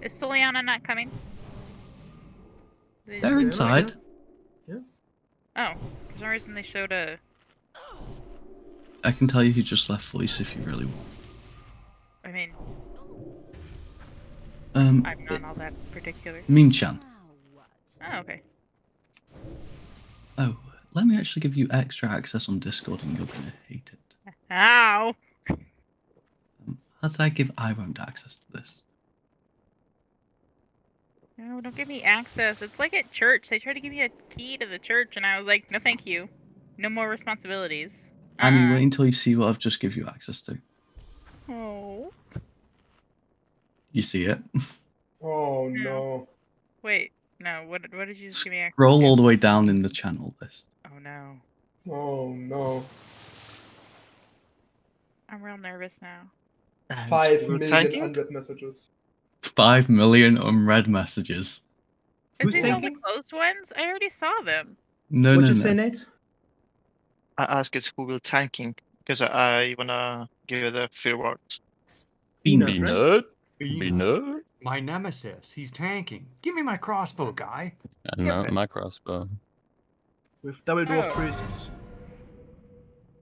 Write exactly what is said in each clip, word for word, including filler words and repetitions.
Is Soliana not coming? They They're inside. Yeah. Oh, for some reason they showed a... I can tell you who just left voice if you really want. I mean... Um, I'm not all that particular. Ming Chan. Oh, okay. Oh, let me actually give you extra access on Discord and you're gonna hate it. Ow! Um, how did I give Irond access to this? No, don't give me access. It's like at church. They tried to give me a key to the church and I was like, no thank you. No more responsibilities. Uh-uh. I mean, wait until you see what I've just give you access to. Oh. You see it? Oh no. Wait, no, what what did you just give me access to? Scroll all the way down in the channel list. Oh no. Oh no. I'm real nervous now. And Five million unread messages. Five million unread messages. Is these all the closed ones? I already saw them. No, Would no, you no. say Nate? I asked it who will tanking, because I wanna give it a few words. Peanut. Peanut. My nemesis, he's tanking. Give me my crossbow, guy. No, my crossbow. With double dwarf oh. priests.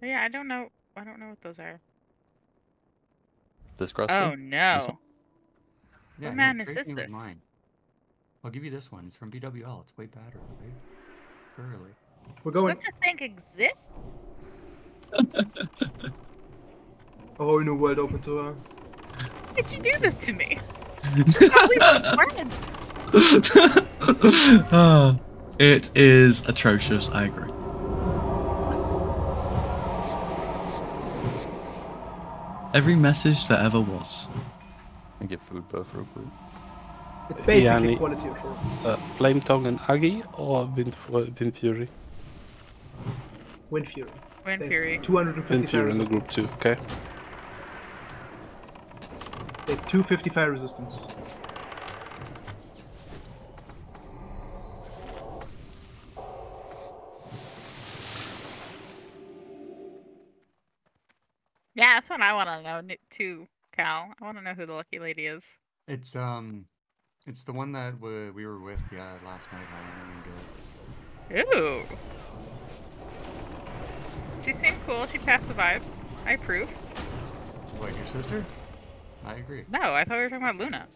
Yeah, I don't know. I don't know what those are. This crossbow. Oh no. What yeah, madness is this? Mine. I'll give you this one. It's from B W L. It's way better. Early. We're going. Such a thing exists. Oh, new world open to her. Why did you do this to me? We oh, it is atrocious, I agree. What? Every message that ever was. I get food both real quick. It's basically quality assurance. Uh, Flame Tongue and Aggie or Wind, Wind Fury? Wind Fury. Wind Fury. two hundred fifty Wind Fury in the group two, okay. They have two fifty fire resistance. Yeah, that's what I want to know too, Cal. I want to know who the lucky lady is. It's um, it's the one that we, we were with yeah last night. I didn't even do it. Ooh. She seemed cool. She passed the vibes. I approve. What, your sister? I agree. No, I thought we were talking about Luna.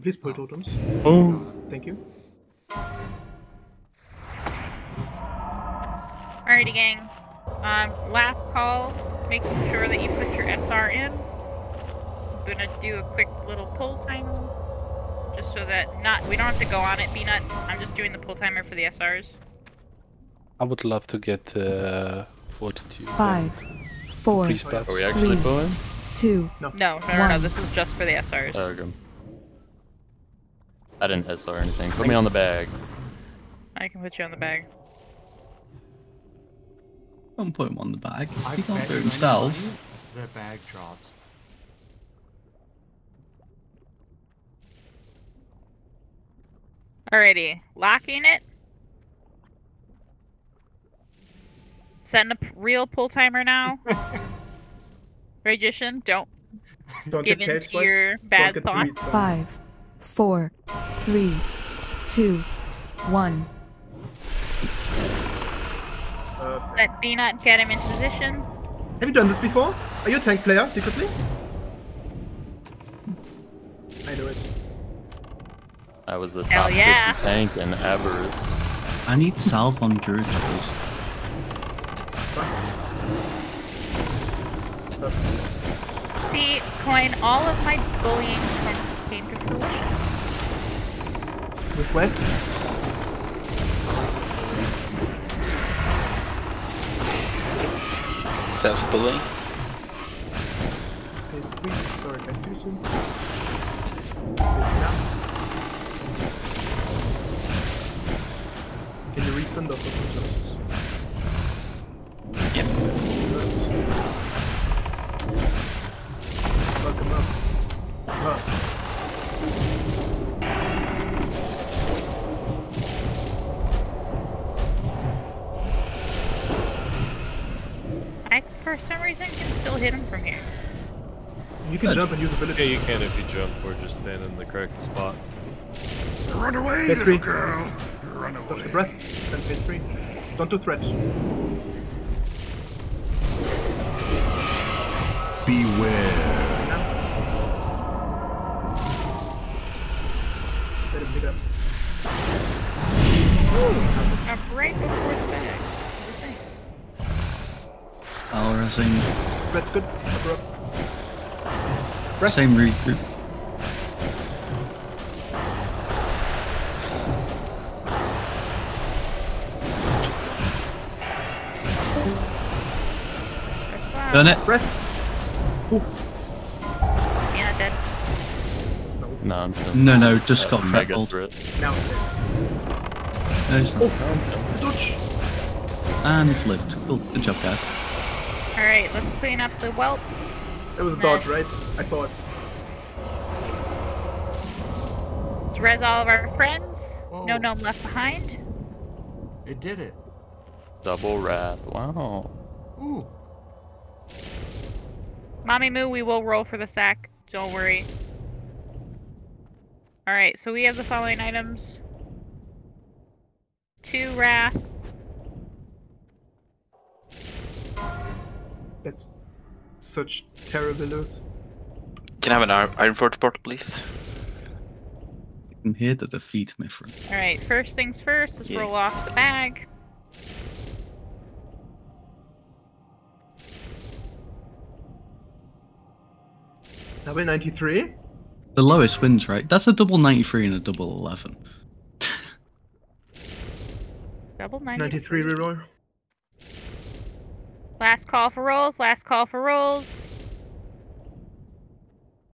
Please pull totems. Oh. Thank you. Alrighty, gang. Um, last call. Making sure that you put your S R in. I'm gonna do a quick little pull timer, just so that not we don't have to go on it. Peanut. I'm just doing the pull timer for the S Rs. I would love to get uh, forty-two. Five, four, three, are we actually pulling? Two. No, no, no, no, no, this is just for the S Rs. There we go. I didn't S R anything. Put me on the bag. I can put you on the bag. Don't put him on the bag. He can't do it himself. The bag drops. Alrighty, locking it. Setting a real pull timer now. Magician, don't, don't give in to your bad thoughts. Five, four, three, two, one. Perfect. Let Peanut get him into position. Have you done this before? Are you a tank player secretly? I know it. I was the top yeah. fifty tank in Avarice. I need salve on druids. See, coin, all of my bullying came to fruition. With webs? Self-bullying? Phase three, sorry, phase two soon. Can you resend the photos? Yep. You can jump and use ability. Yeah, you can if you jump or just stand in the correct spot. Run away, Best little three. girl! Run away! Touch the breath, then phase three. Don't do threats. Beware! Let him pick up. Ooh! That's right before the bag. I'll resing. That's good. Breath. Same regroup. Done it. Breath. Ooh. Yeah, dead. No, I'm sure. No, no, just uh, got freckled. Now it's dead. No, it's not. Oh, dodge. And flipped. Cool. Good job, guys. Alright, let's clean up the whelps. It was a dodge, right? I saw it. Let's res all of our friends. Whoa. No gnome left behind. It did it. Double rat. Wow. Ooh. Mommy Moo, we will roll for the sack. Don't worry. Alright, so we have the following items. Two wrath. That's such terrible loot. Can I have an iron forge portal, please? You can hear the defeat, my friend. Alright, first things first, let's yeah. roll off the bag. Double ninety-three? The lowest wins, right? That's a double ninety-three and a double eleven. Double ninety-three. ninety-three reroll. Last call for rolls, last call for rolls.